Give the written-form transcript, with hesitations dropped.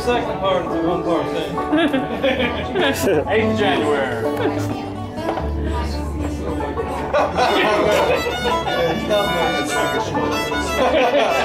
the second part into one part thing. 8th of January. It's not